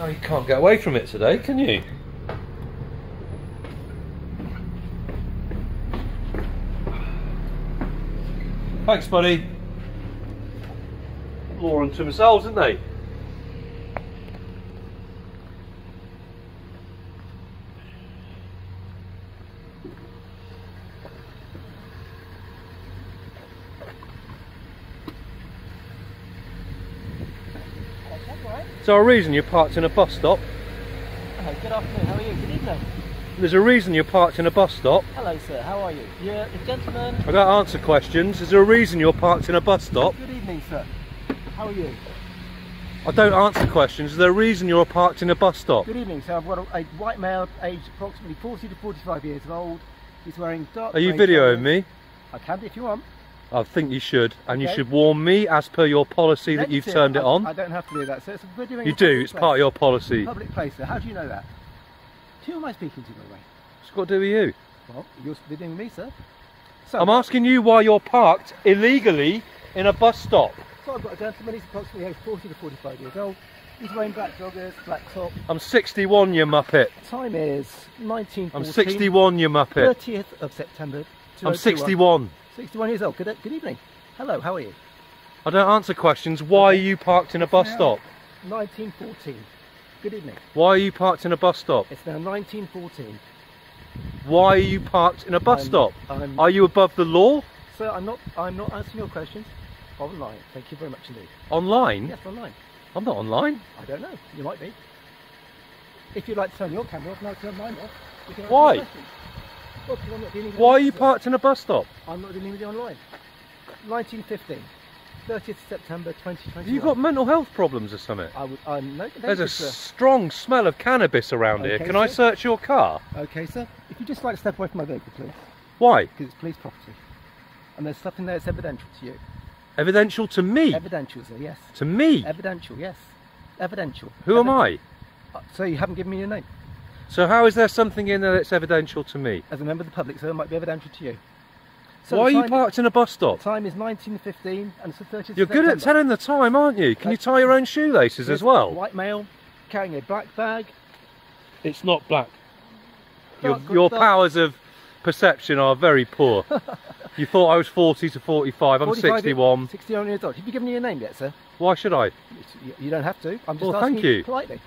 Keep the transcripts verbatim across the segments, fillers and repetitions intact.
No, you can't get away from it today, can you? Thanks, buddy. Law unto themselves, didn't they? Is there a reason you're parked in a bus stop? Hello, good afternoon, how are you? Good evening. There's a reason you're parked in a bus stop. Hello sir, how are you? You're the gentleman... I don't answer questions. Is there a reason you're parked in a bus stop? Good evening sir, how are you? I don't answer questions. Is there a reason you're parked in a bus stop? Good evening sir, I've got a, a white male aged approximately forty to forty-five years old. He's wearing dark... Are you videoing clothes. me? I can if you want. I think you should, and okay. you should warn me as per your policy that you've turned it on. I don't have to do that, sir. So we're doing you do, it's place. part of your policy. Public place, sir. How do you know that? Who am I speaking to, by the way? It's got to do with you. Well, you're doing me, sir. So, I'm asking you why you're parked illegally in a bus stop. So I've got a gentleman, he's approximately forty to forty-five years old. He's wearing black joggers, black top. I'm sixty-one, you muppet. Time is nineteen fourteen. I'm sixty-one, you muppet. thirtieth of September. I'm sixty-one. sixty-one years old. Good, good evening. Hello, how are you? I don't answer questions. Why okay. are you parked in a bus now stop? nineteen fourteen. Good evening. Why are you parked in a bus stop? It's now nineteen fourteen. Why are you parked in a bus I'm, stop? I'm, are you above the law? Sir, I'm not, I'm not answering your questions. Online. Thank you very much indeed. Online? Yes, online. I'm not online. I don't know. You might be. If you'd like to turn your camera off, now turn mine off. You can Why? Answer your Why are you parked in a bus stop? I'm not dealing with you online. nineteen fifteen, thirtieth of September twenty twenty-one. You've got mental health problems or something? I would, I'm no, There's you, a sir. strong smell of cannabis around okay, here. Can sir? I search your car? Okay, sir. If you'd just like to step away from my vehicle, please. Why? Because it's police property. And there's stuff in there that's evidential to you. Evidential to me? Evidential, sir, yes. To me? Evidential, yes. Evidential. Who evidential. am I? So you haven't given me your name. So how is there something in there that's evidential to me? As a member of the public, sir, it might be evidential to you. So why are you parked in a bus stop? The time is nineteen fifteen and it's the thirtieth of September. You're good at telling the time, aren't you? Can you tie your own shoelaces as well? White male, carrying a black bag. It's not black. Your, your powers of perception are very poor. You thought I was forty to forty-five, I'm sixty-one. sixty-one years old. Have you given me your name yet, sir? Why should I? You don't have to. I'm just asking you politely.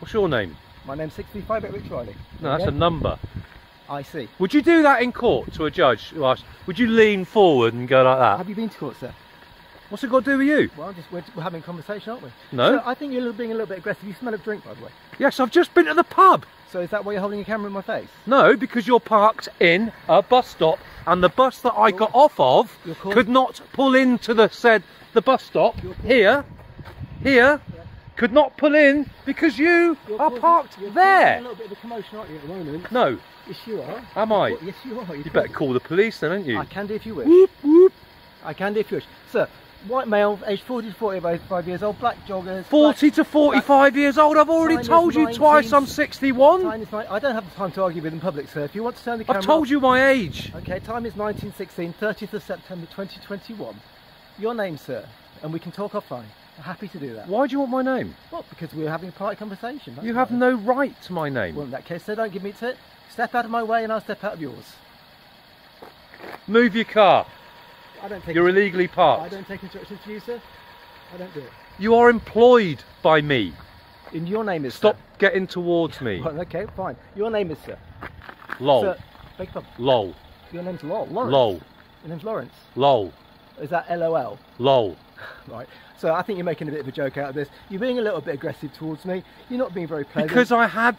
What's your name? My name's sixty-five at Rich Riley. No, that's a number. I see. Would you do that in court to a judge? Would you lean forward and go like that? Have you been to court, sir? What's it got to do with you? Well, just, we're, we're having a conversation, aren't we? No. So I think you're being a little bit aggressive. You smell of drink, by the way. Yes, I've just been to the pub. So is that why you're holding your camera in my face? No, because you're parked in a bus stop, and the bus that I got off of could not pull into the said the bus stop here, here. Could not pull in because you you're are causing, parked you're there. A little bit of a commotion, aren't you, at the moment? No. Yes, you are. Am I? Well, yes, you are. You're you better call the police then, aren't you? I can do if you wish. Whoop, whoop. I can do if you wish. Sir, white male, aged forty to forty-five years old, black joggers. forty black, to forty-five black, years old? I've already told you twice I'm sixty-one. I don't have the time to argue with the public, sir. If you want to turn the camera I've told off, you my age. Okay, time is nineteen sixteen, thirtieth of September twenty twenty-one. Your name, sir, and we can talk offline. Happy to do that. Why do you want my name? Well, because we were having a party conversation. You have no right to my name. Well, in that case, sir, don't give me to it. Step out of my way and I'll step out of yours. Move your car. I don't take You're illegally parked. I don't take instructions from you, sir. I don't do it. You are employed by me. In your name is Stop sir. getting towards me. Well, okay, fine. Your name is sir. Lol. Sir, beg pardon. Lol. Your name's Lol. Lawrence. Lol. Your name's Lawrence. Lol. Is that L O L? Lol. Right. So I think you're making a bit of a joke out of this. You're being a little bit aggressive towards me. You're not being very pleasant. Because I had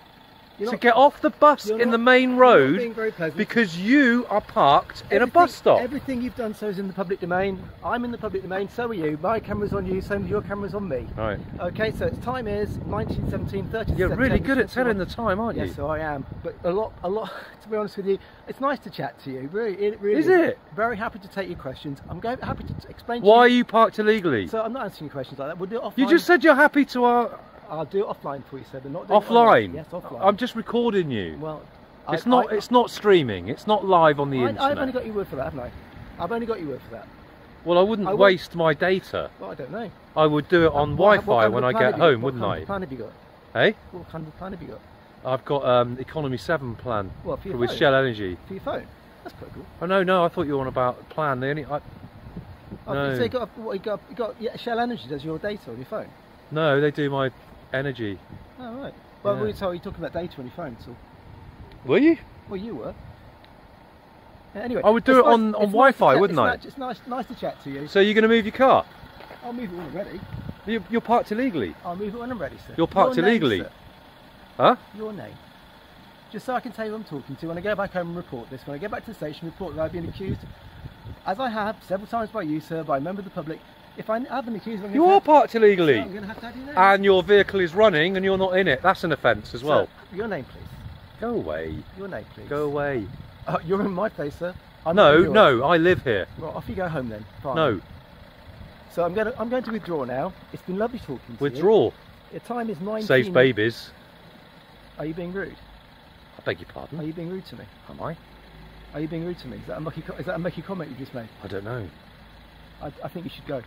you're to not, get off the bus in not, the main road you're being very pleasant. Because you are parked everything, in a bus stop. Everything you've done so is in the public domain. I'm in the public domain, so are you. My camera's on you, so your camera's on me. Right. Okay, so its time is nineteen seventeen, thirtieth. You're really good at telling the time, aren't you? Yes, so I am. But a lot, a lot, to be honest with you, it's nice to chat to you. Really, it really is. Is it? Very happy to take your questions. I'm going, happy to explain to you. Why are you parked illegally? So I'm not answering your questions like that. We'll do it offline. You just said you're happy to our... I'll do it offline for you, sir. But not doing offline. It yes, offline. I'm just recording you. Well, it's I, not. I, it's not streaming. It's not live on the I, internet. I've only got your word for that, haven't I? I've only got your word for that. Well, I wouldn't I would, waste my data. Well, I don't know. I would do it on um, Wi-Fi when I get home, wouldn't I? What kind of plan have you got? Hey? What kind of plan have you got? I've got um, Economy seven plan well, for with Shell Energy. For your phone? That's pretty cool. Oh, no, no, I thought you were on about plan. The only, I, oh, no. So you got, what, you got, you got yeah, Shell Energy does your data on your phone? No, they do my energy. Oh, right. Well, yeah. We were told you were talking about data on your phone, so... Were you? Well, you were. Anyway, I would do it nice, on, on Wi-Fi, nice wouldn't it's I? Nice, it's nice, nice to chat to you. So you're going to move your car? I'll move it when I'm ready. You, you're parked illegally? I'll move it when I'm ready, sir. You're parked Your illegally? Name, huh? Your name. Just so I can tell you who I'm talking to when I go back home and report this. When I get back to the station, report that I've been accused, as I have several times by you, sir, by a member of the public. If I have been accused... I'm you are parked to, illegally! So I'm going to have to have your name. And your vehicle is running and you're not in it. That's an offence as well. Sir, your name, please. Go away. Your name, please. Go away. Uh, you're in my place, sir. I'm no, no, I live here. Well, off you go home then. Fine. No. So I'm going to I'm going to withdraw now. It's been lovely talking to withdraw. you. Withdraw. The time is nineteen. Saves babies. Are you being rude? I beg your pardon. Are you being rude to me? Am I? Are you being rude to me? Is that a mucky co is that a mucky comment you just made? I don't know. I, I think you should go.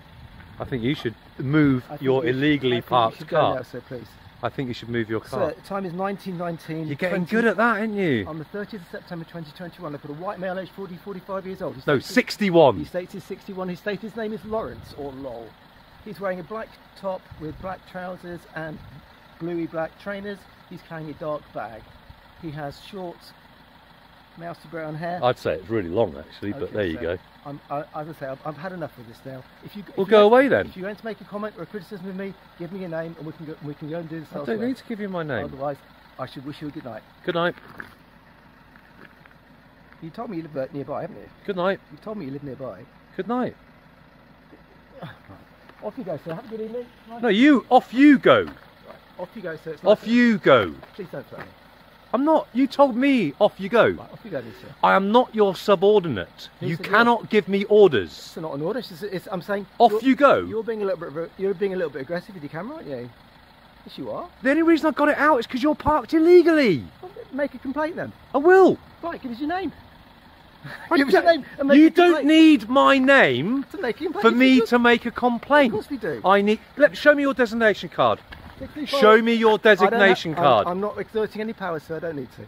I think you should move your you illegally should, parked you car. Go now, sir, please. I think you should move your car. Sir, the time is nineteen nineteen. You're getting twenty, good at that, aren't you? On the thirtieth of September twenty twenty-one, I've got a white male aged forty, forty-five years old. His no, sixty-one. He states he's sixty-one. His states his name is Lawrence, or Lol. He's wearing a black top with black trousers and bluey black trainers. He's carrying a dark bag. He has short, mousy brown hair. I'd say it's really long, actually, but okay, there you so go. I'm, I, as I say, I've, I've had enough of this now. If you, if well, you go away to, then. If you're going to make a comment or a criticism of me, give me your name and we can go, we can go and do this elsewhere. I don't need to give you my name. Otherwise, I should wish you a good night. Good night. You told me you live nearby, haven't you? Good night. You told me you live nearby. Good night. Off you go, sir. Have a good evening. Right. No, you, off you go. Right. Off you go, sir. It's off you go. Please don't threaten me. I'm not. You told me off you go. Right, off you go, then, sir. I am not your subordinate. Who's you cannot what? give me orders. It's not an order. It's, it's, I'm saying off you go. You're being a little bit. You're being a little bit aggressive with your camera, aren't you? Yes, you are. The only reason I got it out is because you're parked illegally. Well, make a complaint then. I will. Right, give us your name. give us your name. And make you a don't need my name to make a complaint. for me to make a complaint. Well, of course we do. I need. Let show me your designation card. Show me your designation card. I'm, I'm not exerting any power, sir. I don't need to.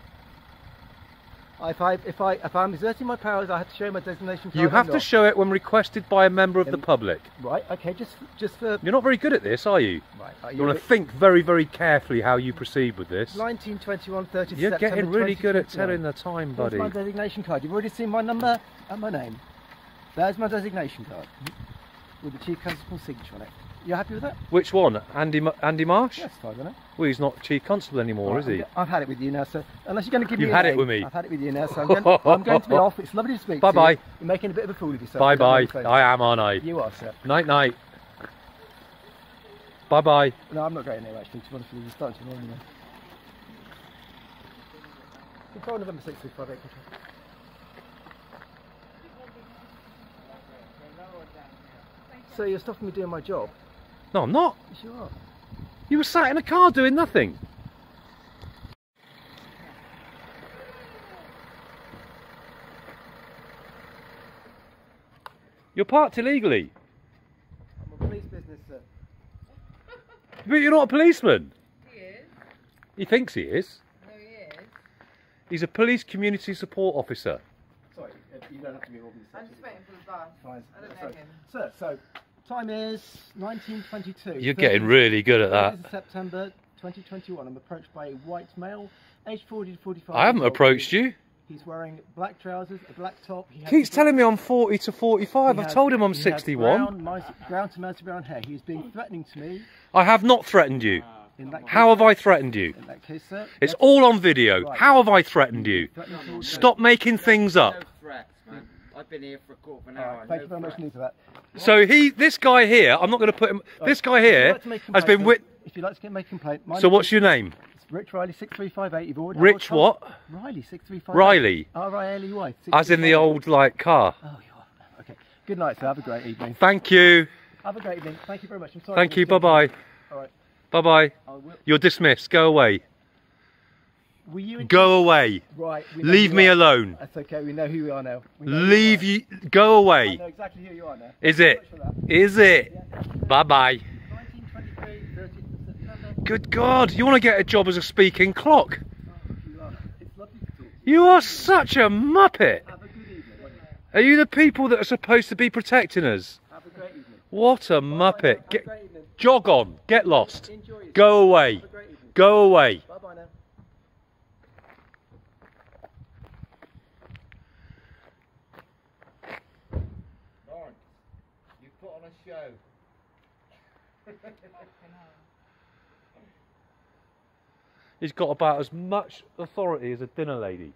If I if I if I'm exerting my powers, I have to show my designation card. You have to show it when requested by a member of um, the public. Right. Okay. Just just for. You're not very good at this, are you? Right. Are you, you want to think very very carefully how you proceed with this. nineteen, twenty-one, thirty. You're getting really good at telling the time, buddy. Here's my designation card. You've already seen my number and my name. There's my designation card with the chief constable's signature on it. You happy with that? Which one? Andy M Andy Marsh? Yes, fine, isn't it? Well, he's not chief constable anymore, right, is he? I've had it with you now, sir. Unless you're going to give You've me. You've had name, it with me. I've had it with you now, so I'm going to, I'm going to be off. It's lovely to speak bye to bye. you. Bye bye. You're making a bit of a fool of yourself. Bye bye. I am, aren't I? You are, sir. Night night. Bye bye. No, I'm not going anywhere, actually. To be honest with you, you're starting to annoy me now. Control November sixth, five eight. So you're stopping me doing my job? No, I'm not. Yes, you are. You were sat in a car doing nothing. You're parked illegally. I'm a police business, sir. But you're not a policeman. He is. He thinks he is. No, he is. He's a police community support officer. Sorry, you don't have to be involved in this. I'm just waiting for the bus. Fine. I don't know him. Sir, so... Time is nineteen twenty-two. You're getting really good at that. September twenty twenty-one. I'm approached by a white male, aged forty to forty-five. I haven't approached he's, you. He's wearing black trousers, a black top. He keeps telling me I'm forty to forty-five. I've has, told him I'm sixty-one. Brown, brown to mousy brown hair. He's been threatening to me. I have not threatened you. In that case, How have I threatened you? In that case, sir, it's all on video. Right. How have I threatened you? Threatened Stop you. making things up. No threats, man. I've been here for a quarter of an hour. Right, thank no you very much need for that. What? So he, this guy here, I'm not going to put him. Right. This guy here like has been with. If you'd like to make a complaint. So what's your name? It's Rich Riley six three five eight. You've already. Rich what? Riley six three five eight. Riley. R I L E Y. As in the old like car. Oh, you are. Okay. Good night, sir. Have a great evening. Thank you. Have a great evening. Thank you very much. I'm sorry. Thank you. Bye bye. All right. Bye bye. You're dismissed. Go away. Were you go away. Right. Leave me alone. That's okay. We know who we are now. We Leave you. Are. Go away. I know exactly who you are now. Is it? Is it? Yeah. Bye bye. Good God! You want to get a job as a speaking clock? You are such a muppet. Have a good evening. Are you the people that are supposed to be protecting us? Have a great evening. What a muppet! Get, jog on. Get lost. Go away. Go away. Bye bye now. Show. He's got about as much authority as a dinner lady.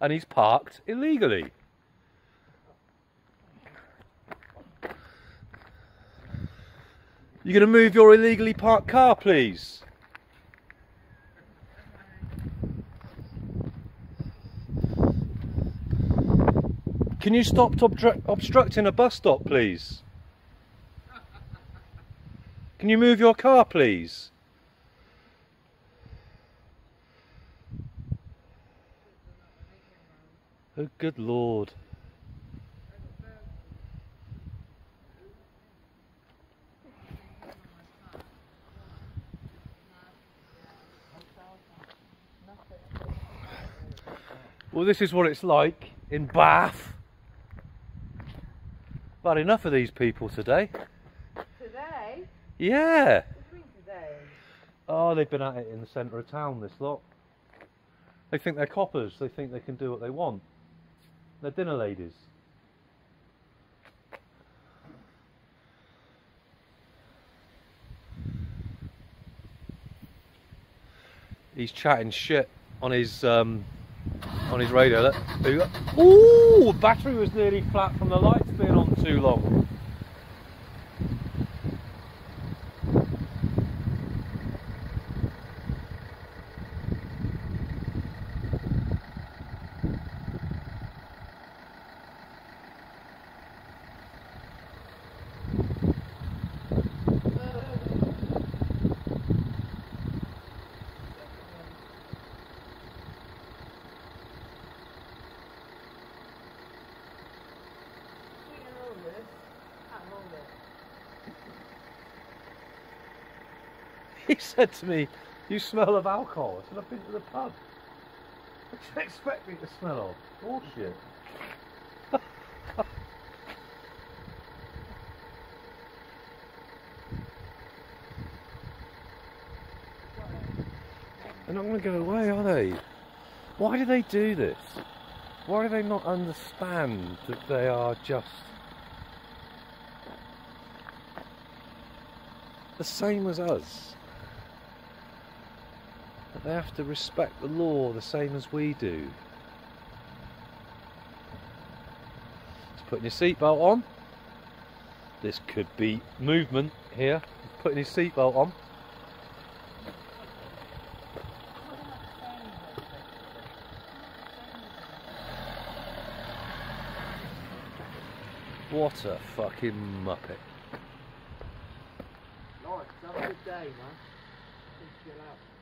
And he's parked illegally. You're going to move your illegally parked car, please. Can you stop obstructing a bus stop, please? Can you move your car, please? Oh, good Lord. Well, this is what it's like in Bath. But enough of these people today. Today? Yeah. What do you mean today? Oh, they've been at it in the centre of town, this lot. They think they're coppers. They think they can do what they want. They're dinner ladies. He's chatting shit on his um, on his radio. Look. Ooh, the battery was nearly flat from the lights being on too long. He said to me, "You smell of alcohol." I said, "I've been to the pub. What do you expect me to smell of? Bullshit." They're not going to go away, are they? Why do they do this? Why do they not understand that they are just the same as us? They have to respect the law the same as we do. Just putting your seatbelt on. This could be movement here. He's putting his seatbelt on. What a fucking muppet. Lawrence, have a good day, man. Chill out.